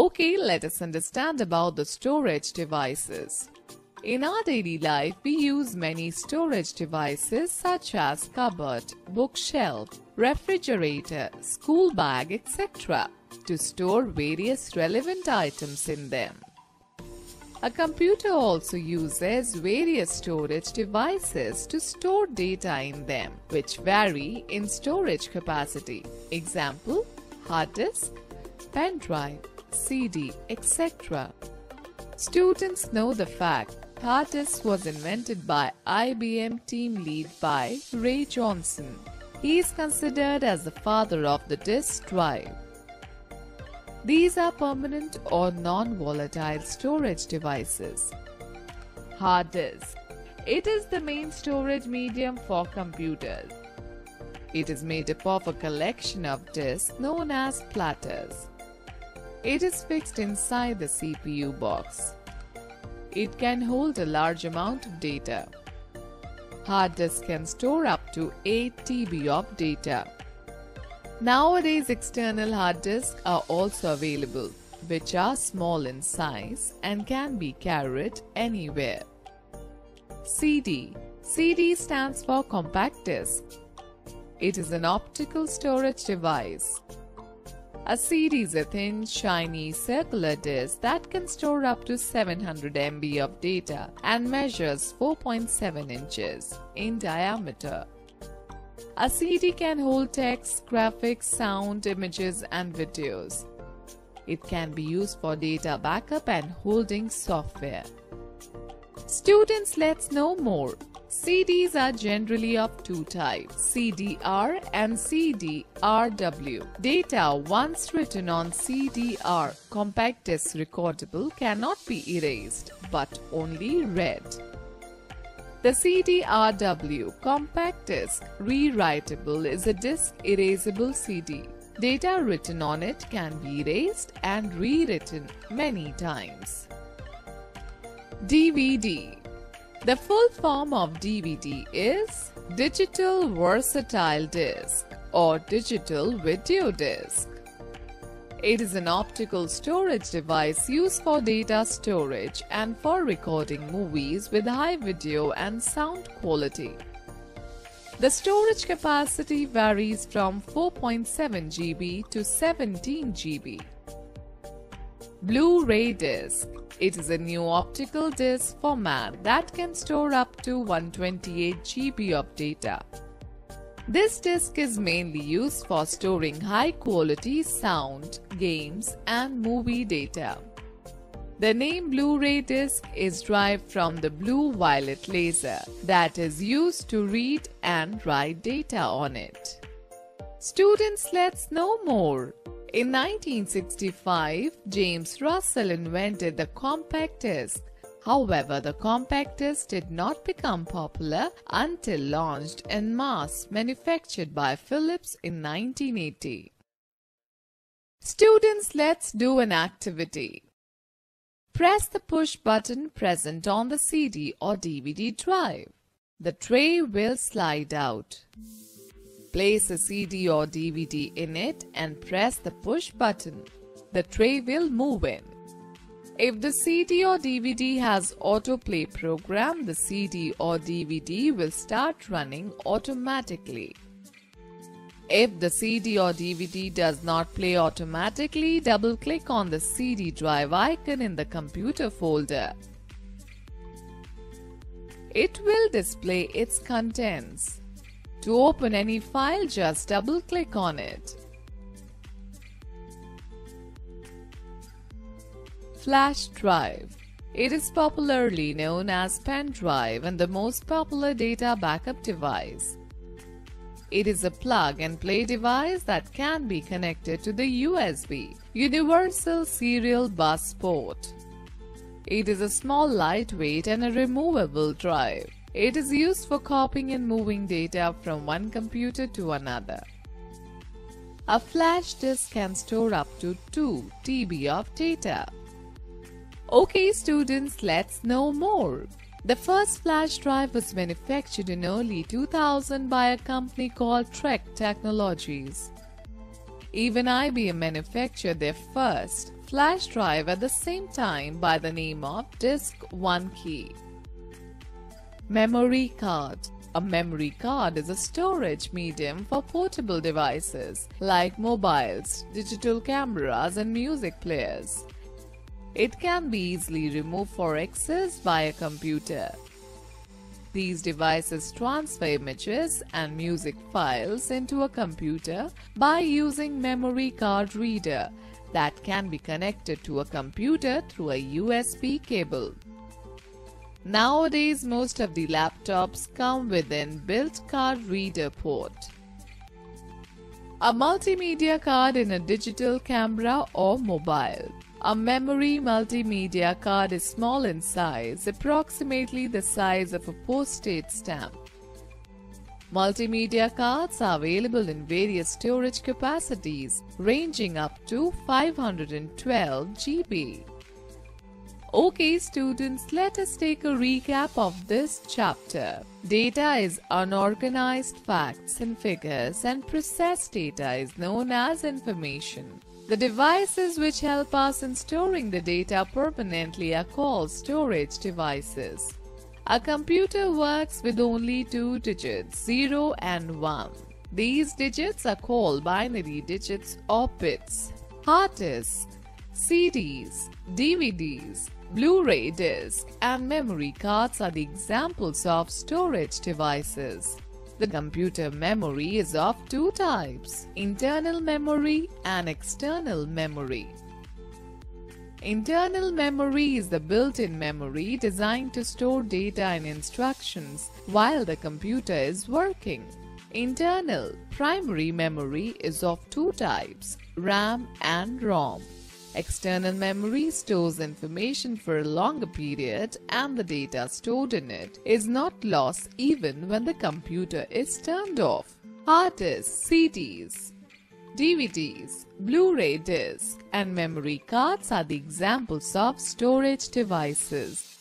Okay, let us understand about the storage devices. In our daily life, we use many storage devices such as cupboard, bookshelf, refrigerator, school bag, etc. to store various relevant items in them. A computer also uses various storage devices to store data in them, which vary in storage capacity. Example, hard disk, pen drive, CD, etc. Students know the fact hard disk was invented by IBM team lead by Ray Johnson. He is considered as the father of the disk drive. These are permanent or non-volatile storage devices. Hard disk. It is the main storage medium for computers. It is made up of a collection of disks known as platters. It is fixed inside the CPU box. It can hold a large amount of data. Hard disk can store up to 8 TB of data. Nowadays, external hard disks are also available, which are small in size and can be carried anywhere. CD. CD stands for compact disc. It is an optical storage device. A CD is a thin, shiny, circular disc that can store up to 700 MB of data and measures 4.7 inches in diameter. A CD can hold text, graphics, sound, images and videos. It can be used for data backup and holding software. Students, let's know more. CDs are generally of two types, CDR and CDRW. Data once written on CDR, compact disc recordable, cannot be erased, but only read. The CDRW, compact disc, rewritable, is a disc erasable CD. Data written on it can be erased and rewritten many times. DVD. The full form of DVD is Digital Versatile Disc or Digital Video Disc. It is an optical storage device used for data storage and for recording movies with high video and sound quality. The storage capacity varies from 4.7 GB to 17 GB. Blu-ray disc. It is a new optical disc format that can store up to 128 GB of data. This disc is mainly used for storing high-quality sound, games, and movie data. The name Blu-ray disc is derived from the blue-violet laser that is used to read and write data on it. Students, let's know more. In 1965, James Russell invented the compact disc. However, the compact disc did not become popular until launched en masse, manufactured by Philips in 1980. Students, let's do an activity. Press the push button present on the CD or DVD drive. The tray will slide out. Place a CD or DVD in it and press the push button. The tray will move in. If the CD or DVD has autoplay program, the CD or DVD will start running automatically. If the CD or DVD does not play automatically, double-click on the CD drive icon in the computer folder. It will display its contents. To open any file, just double-click on it. Flash drive. It is popularly known as pen drive and the most popular data backup device. It is a plug-and-play device that can be connected to the USB, Universal Serial Bus port. It is a small, lightweight and a removable drive. It is used for copying and moving data from one computer to another. A flash disk can store up to 2 TB of data. Okay students, let's know more. The first flash drive was manufactured in early 2000 by a company called Trek Technologies. Even IBM manufactured their first flash drive at the same time by the name of Disk One Key. Memory card. A memory card is a storage medium for portable devices like mobiles, digital cameras and music players. It can be easily removed for access by a computer. These devices transfer images and music files into a computer by using memory card reader that can be connected to a computer through a USB cable. Nowadays, most of the laptops come with an built card reader port. A multimedia card in a digital camera or mobile. A memory multimedia card is small in size, approximately the size of a postage stamp. Multimedia cards are available in various storage capacities, ranging up to 512 GB. Okay students, let us take a recap of this chapter. Data is unorganized facts and figures, and processed data is known as information. The devices which help us in storing the data permanently are called storage devices. A computer works with only two digits, 0 and 1. These digits are called binary digits or bits. Hard disks, CDs, DVDs, Blu-ray disc and memory cards are the examples of storage devices. The computer memory is of two types, internal memory and external memory. Internal memory is the built-in memory designed to store data and instructions while the computer is working. Internal primary memory is of two types, RAM and ROM. External memory stores information for a longer period and the data stored in it is not lost even when the computer is turned off. Hard disks, CDs, DVDs, Blu-ray discs and memory cards are the examples of storage devices.